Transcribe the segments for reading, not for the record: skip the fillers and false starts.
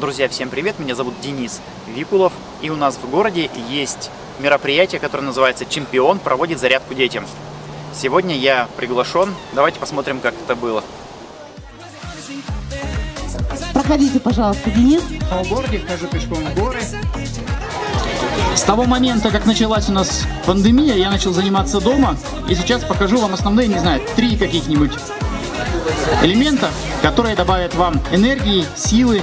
Друзья, всем привет! Меня зовут Денис Викулов, и у нас в городе есть мероприятие, которое называется «Чемпион проводит зарядку детям». Сегодня я приглашен. Давайте посмотрим, как это было. Проходите, пожалуйста, Денис. В городе хожу пешком в горы. С того момента, как началась у нас пандемия, я начал заниматься дома, и сейчас покажу вам основные, не знаю, три каких-нибудь элемента, которые добавят вам энергии, силы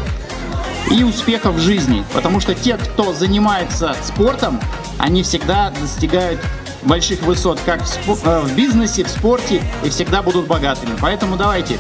и успехов в жизни, потому что те, кто занимается спортом, они всегда достигают больших высот, как в бизнесе, в спорте, и всегда будут богатыми. Поэтому давайте.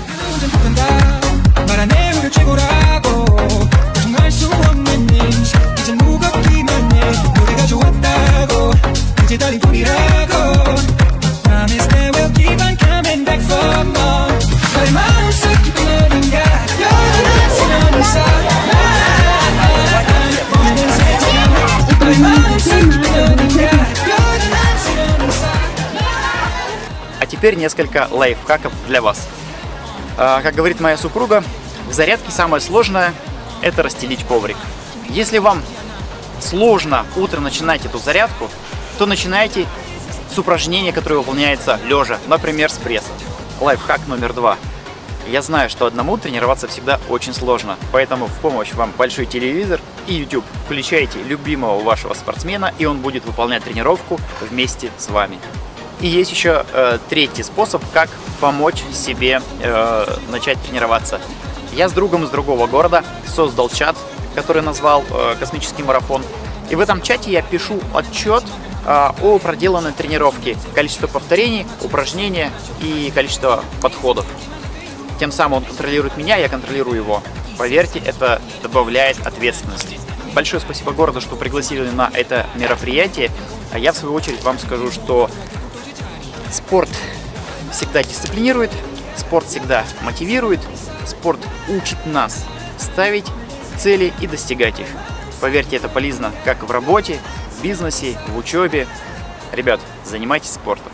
А теперь несколько лайфхаков для вас. Как говорит моя супруга, в зарядке самое сложное – это расстелить коврик. Если вам сложно утром начинать эту зарядку, то начинайте с упражнения, которое выполняется лежа, например, с пресса. Лайфхак номер два. Я знаю, что одному тренироваться всегда очень сложно, поэтому в помощь вам большой телевизор и YouTube. Включайте любимого вашего спортсмена, и он будет выполнять тренировку вместе с вами. И есть еще третий способ, как помочь себе начать тренироваться. Я с другом из другого города создал чат, который назвал «Космический марафон». И в этом чате я пишу отчет о проделанной тренировке, количество повторений, упражнения и количество подходов. Тем самым он контролирует меня, я контролирую его. Поверьте, это добавляет ответственности. Большое спасибо городу, что пригласили на это мероприятие. А я, в свою очередь, вам скажу, что спорт всегда дисциплинирует, спорт всегда мотивирует, спорт учит нас ставить цели и достигать их. Поверьте, это полезно как в работе, в бизнесе, в учебе. Ребят, занимайтесь спортом.